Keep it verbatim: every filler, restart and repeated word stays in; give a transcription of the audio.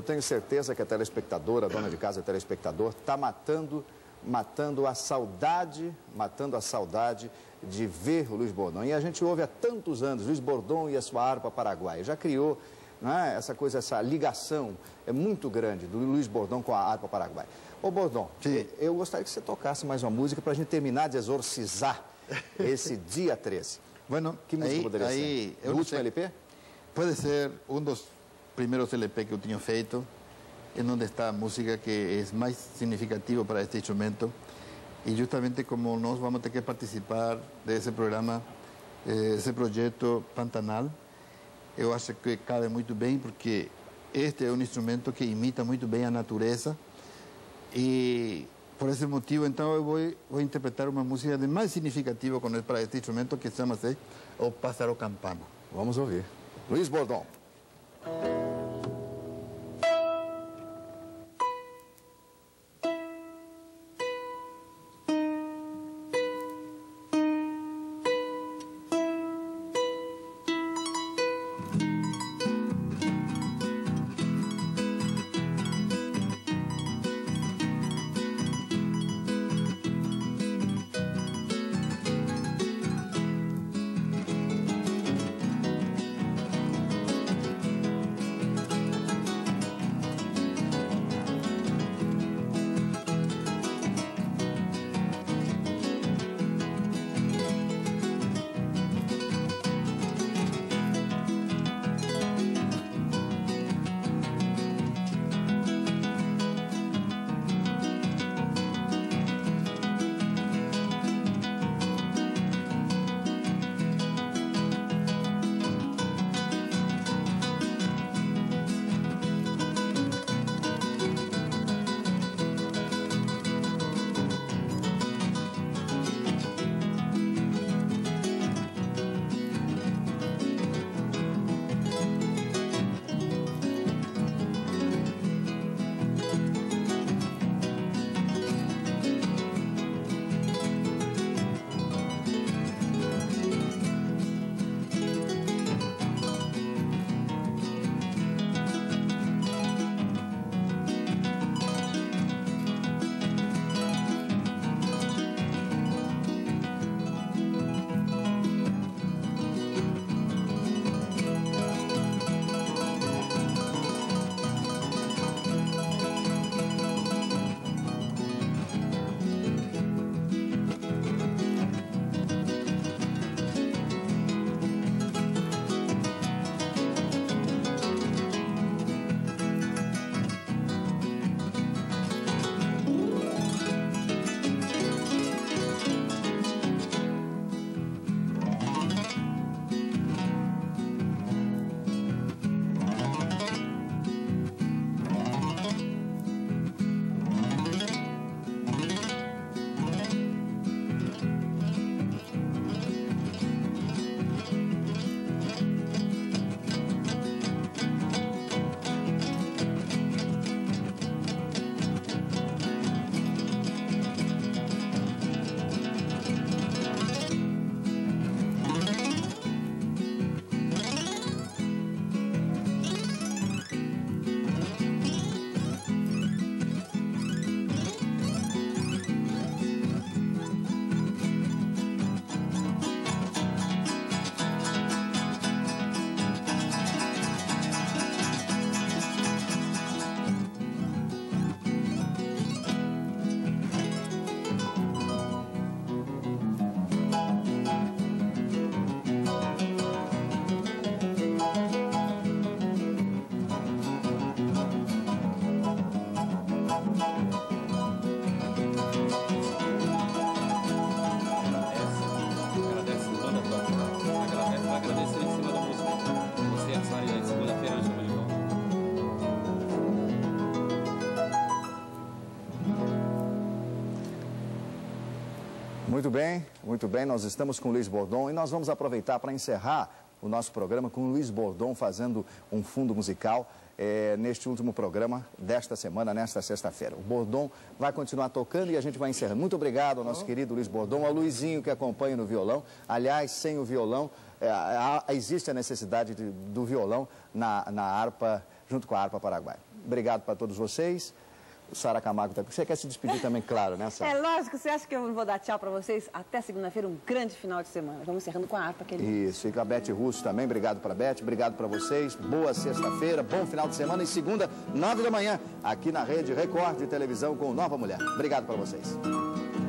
Eu tenho certeza que a telespectadora, a dona de casa, a telespectador, está matando, matando a saudade, matando a saudade de ver o Luis Bordon. E a gente ouve há tantos anos, Luis Bordon e a sua harpa paraguaia. Já criou, não é, essa coisa, essa ligação é muito grande do Luis Bordon com a harpa paraguaia. Ô Bordon, Sim. eu gostaria que você tocasse mais uma música para a gente terminar de exorcizar esse dia treze. Bueno, que música aí, poderia aí, ser? O último L P? Pode ser um dos primeiros L P que eu tinha feito, em onde está a música que é mais significativa para este instrumento. E justamente como nós vamos ter que participar desse programa, esse projeto Pantanal, eu acho que cabe muito bem, porque este é um instrumento que imita muito bem a natureza. E por esse motivo, então, eu vou, vou interpretar uma música de mais significativa para este instrumento, que chama-se O Pájaro Campana. Vamos ouvir. Luis Bordon. Muito bem, muito bem, nós estamos com o Luis Bordon e nós vamos aproveitar para encerrar o nosso programa com o Luis Bordon fazendo um fundo musical é, neste último programa desta semana, nesta sexta-feira. O Bordon vai continuar tocando e a gente vai encerrando. Muito obrigado ao nosso querido Luis Bordon, ao Luizinho que acompanha no violão. Aliás, sem o violão, é, a, a, existe a necessidade de, do violão na, na harpa, junto com a harpa paraguaia. Obrigado para todos vocês. Sara Camargo também. Você quer se despedir também, claro, né, Sara? É lógico. Você acha que eu não vou dar tchau para vocês? Até segunda-feira, um grande final de semana. Vamos encerrando com a harpa. Aquele... Isso. E com a Bete Russo também. Obrigado para a Bete. Obrigado para vocês. Boa sexta-feira, bom final de semana. E segunda, nove da manhã, aqui na Rede Record de Televisão com Nova Mulher. Obrigado para vocês.